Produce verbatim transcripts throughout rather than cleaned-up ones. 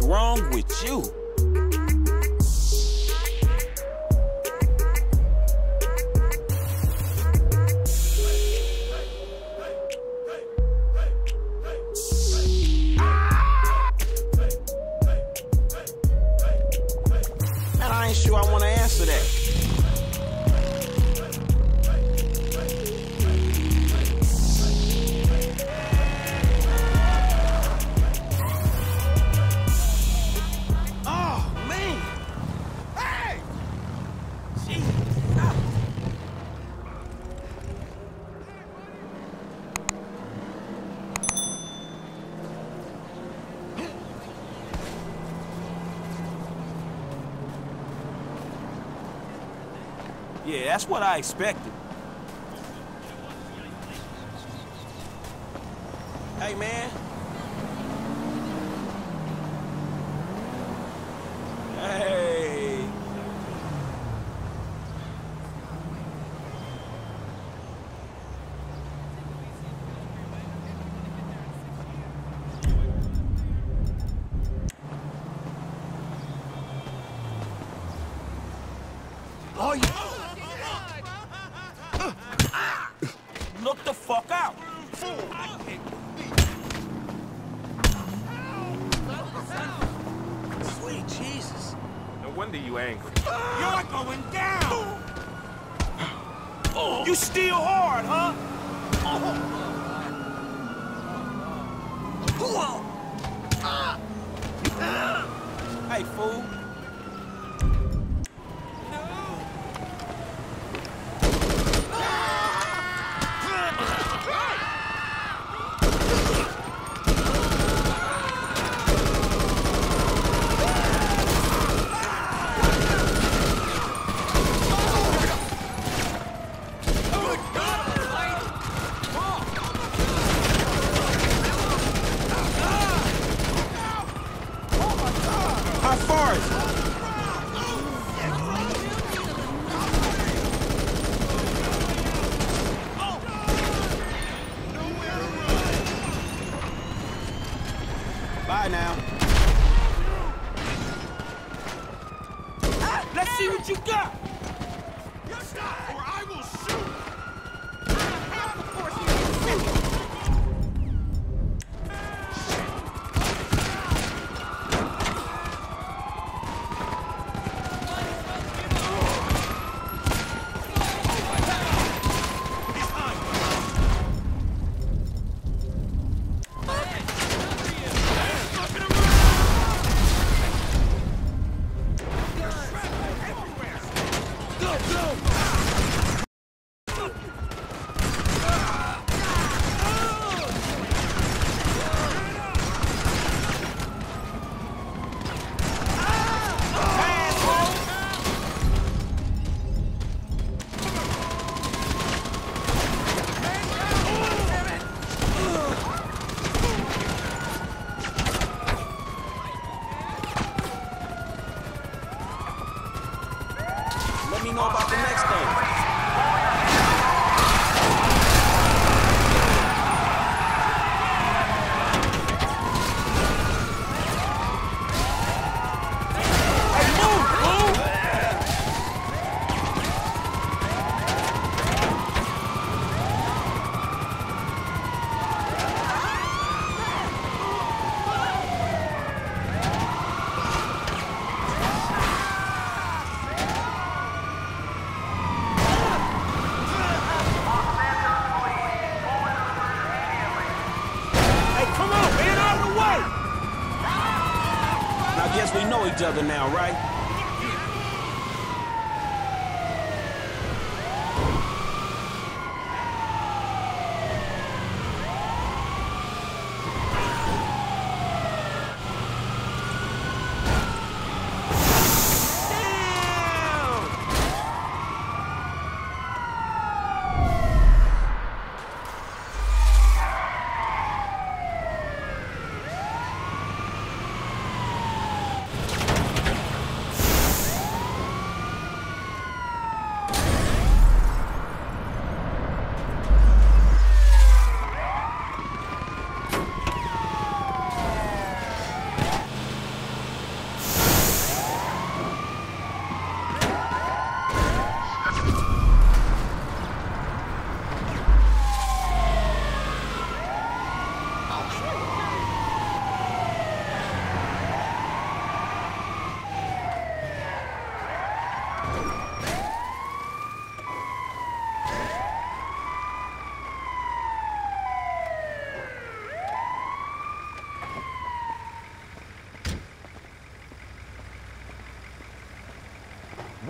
is wrong with you? Man, I ain't sure I want to answer that. Yeah, that's what I expected. Hey, man. Hey. Oh, yeah. Look the fuck out! Sweet Jesus! No wonder you angry. You're going down! Oh. You steal hard, huh? Oh. Hey, fool! Bye now. Ah, let's see what you got. You die, or I will shoot. Half the force you can we know each other now, right?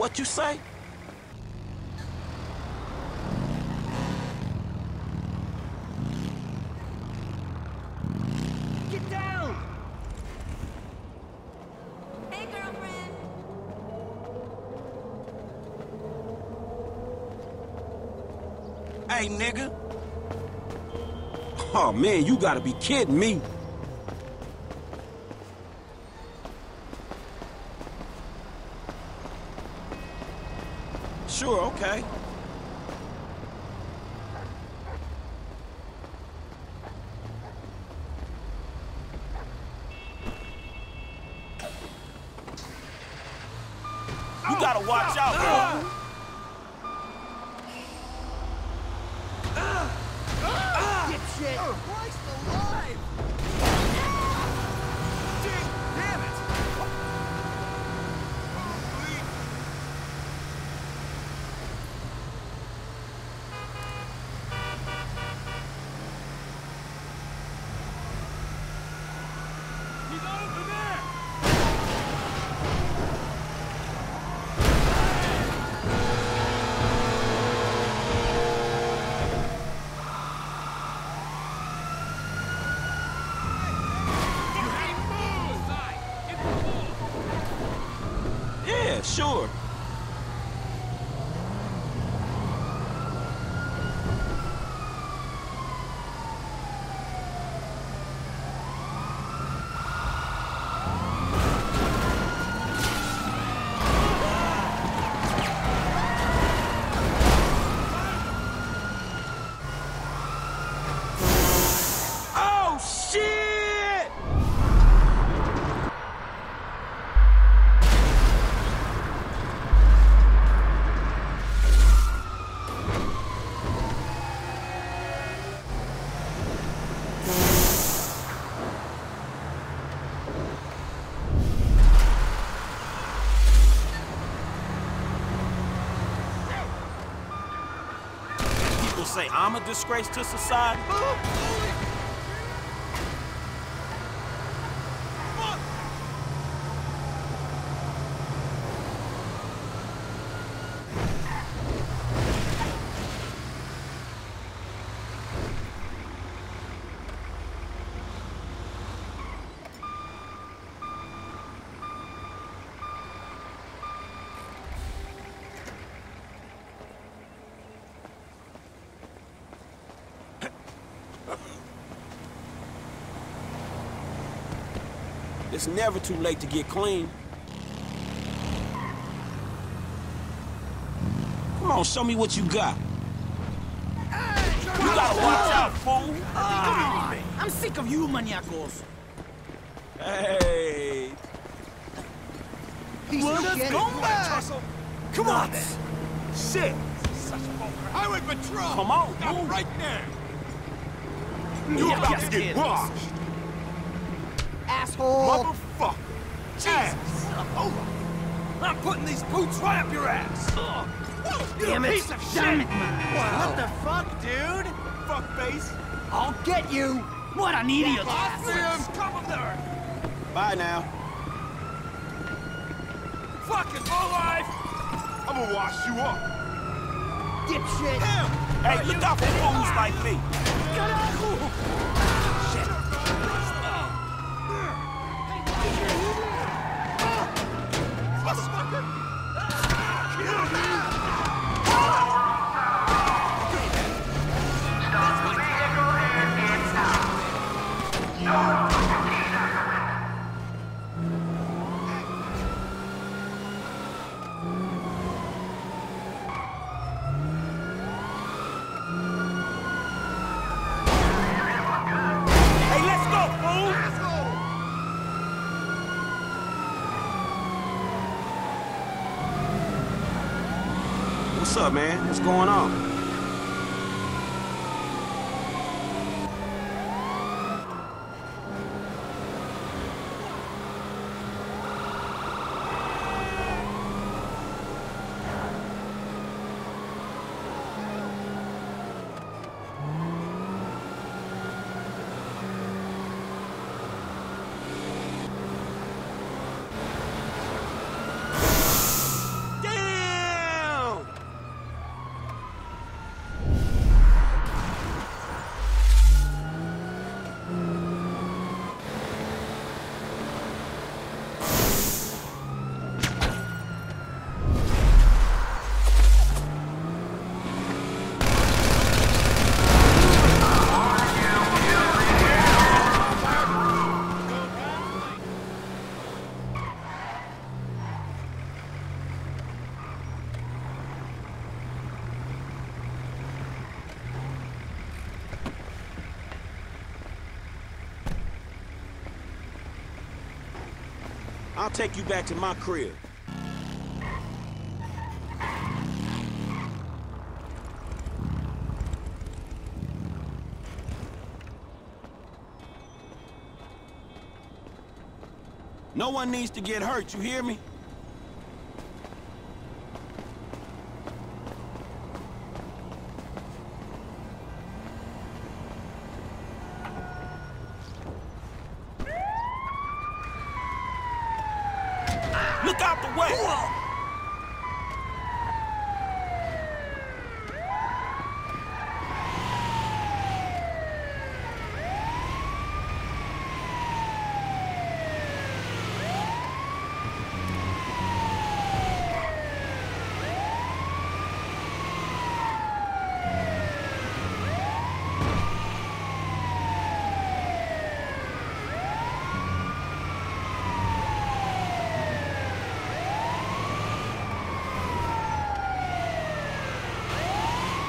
What you say? Get down! Hey, girlfriend! Hey, nigga! Oh, man, you gotta be kidding me! Sure, okay. You gotta watch out, bro. Get shit. Christ alive! Damn it! He's over there! Sure. Say I'm a disgrace to society. It's never too late to get clean. Come on, show me what you got. Hey, you gotta watch out, fool. Uh, I'm sick of you, maniacos. Hey. Let us go back. Come on. Shit. Such a highway patrol. Come on, not right now. You're about to get washed. Asshole! Motherfucker! Jesus! Over! I'm putting these boots right up your ass! Ugh. Damn it! Piece of shit! Damn it. Wow. What the fuck, dude? Fuckface! I'll get you! What an idiot! Off him! Come up there! Bye now. Fucking alive! I'm gonna wash you up! Dipshit! Hey, Are look out for fools like me! Carajo! What's up, man? What's going on? Damn! I'll take you back to my crib. No one needs to get hurt, you hear me? Look out the way! Whoa.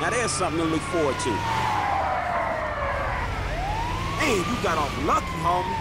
Now there's something to look forward to. Hey, you got off lucky, homie.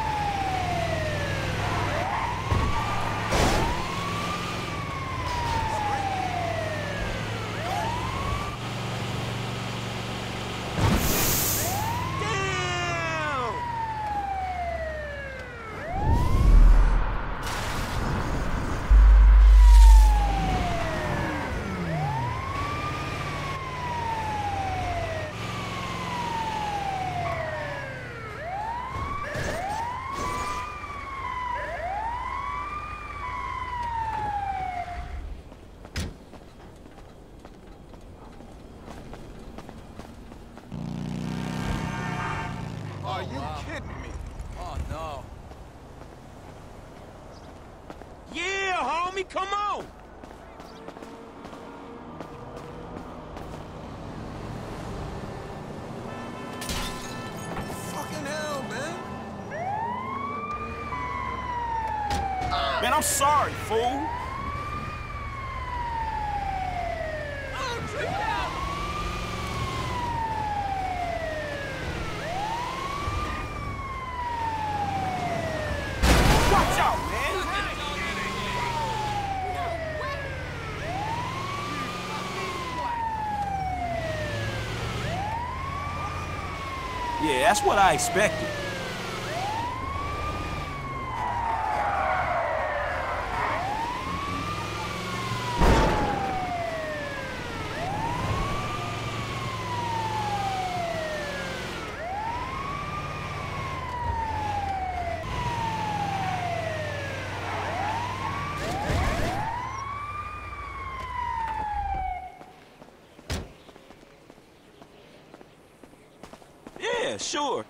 Are you kidding me? Oh, no. Yeah, homie, come on! Fucking hell, man. Man, I'm sorry, fool. Watch out, man! No way! Yeah, that's what I expected. Sure.